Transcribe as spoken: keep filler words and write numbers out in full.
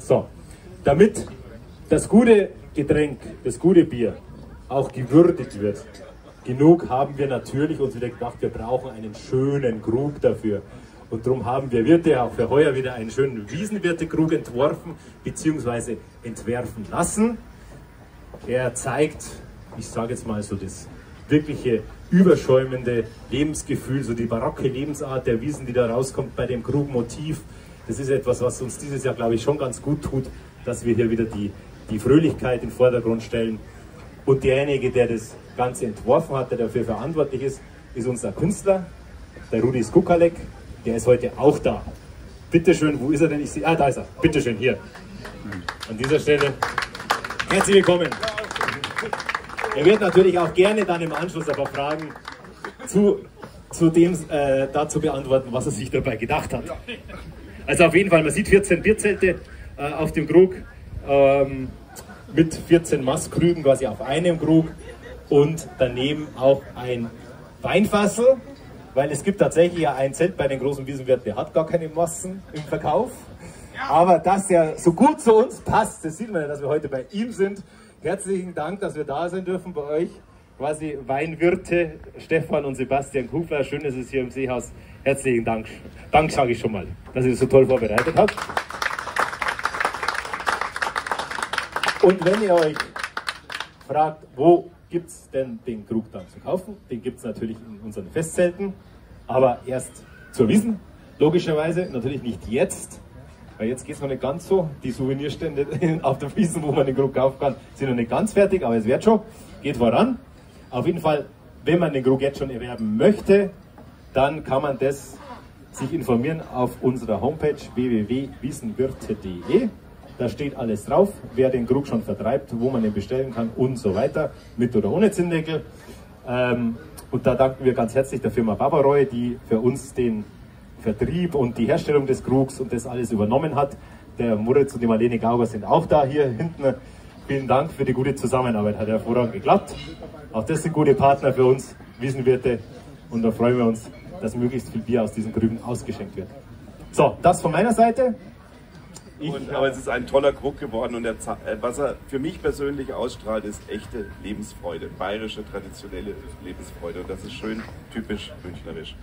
So, damit das gute Getränk, das gute Bier auch gewürdigt wird, genug haben wir natürlich uns wieder gedacht, wir brauchen einen schönen Krug dafür. Und darum haben wir Wirte auch für heuer wieder einen schönen Wiesenwirte-Krug entworfen bzw. entwerfen lassen. Er zeigt, ich sage jetzt mal so das wirkliche überschäumende Lebensgefühl, so die barocke Lebensart der Wiesen, die da rauskommt bei dem Krugmotiv. Das ist etwas, was uns dieses Jahr, glaube ich, schon ganz gut tut, dass wir hier wieder die, die Fröhlichkeit in den Vordergrund stellen. Und derjenige, der das Ganze entworfen hat, der dafür verantwortlich ist, ist unser Künstler, der Rudi Skukalek. Der ist heute auch da. Bitte schön, wo ist er denn? Ich sehe, ah, da ist er. Bitte schön, hier. An dieser Stelle herzlich willkommen. Er wird natürlich auch gerne dann im Anschluss aber Fragen zu, zu dem äh, dazu beantworten, was er sich dabei gedacht hat. Also auf jeden Fall, man sieht vierzehn Bierzelte äh, auf dem Krug, ähm, mit vierzehn Maßkrügen quasi auf einem Krug und daneben auch ein Weinfassel, weil es gibt tatsächlich ja ein Zelt bei den großen Wiesenwirten, der hat gar keine Massen im Verkauf, aber dass er so gut zu uns passt, das sieht man ja, dass wir heute bei ihm sind. Herzlichen Dank, dass wir da sein dürfen bei euch, quasi Weinwirte Stefan und Sebastian Kufler, schön ist es hier im Seehaus. Herzlichen Dank, Dank sage ich schon mal, dass ihr das so toll vorbereitet habt. Und wenn ihr euch fragt, wo gibt es denn den Krug dann zu kaufen, den gibt es natürlich in unseren Festzelten, aber erst zur Wiesn, logischerweise, natürlich nicht jetzt, weil jetzt geht es noch nicht ganz so, die Souvenirstände auf der Wiesn, wo man den Krug kaufen kann, sind noch nicht ganz fertig, aber es wird schon, geht voran. Auf jeden Fall, wenn man den Krug jetzt schon erwerben möchte, dann kann man das sich informieren auf unserer Homepage w w w punkt wiesenwirte punkt de. Da steht alles drauf, wer den Krug schon vertreibt, wo man ihn bestellen kann und so weiter, mit oder ohne Zinndeckel. Ähm, und da danken wir ganz herzlich der Firma Barbaroi, die für uns den Vertrieb und die Herstellung des Krugs und das alles übernommen hat. Der Moritz und die Marlene Gauger sind auch da hier hinten. Vielen Dank für die gute Zusammenarbeit, hat hervorragend geklappt. Auch das sind gute Partner für uns, Wiesenwirte. Und da freuen wir uns, dass möglichst viel Bier aus diesen Krügen ausgeschenkt wird. So, das von meiner Seite. Ich, und, aber es ist ein toller Krug geworden und der, was er für mich persönlich ausstrahlt, ist echte Lebensfreude, bayerische, traditionelle Lebensfreude. Und das ist schön typisch münchnerisch.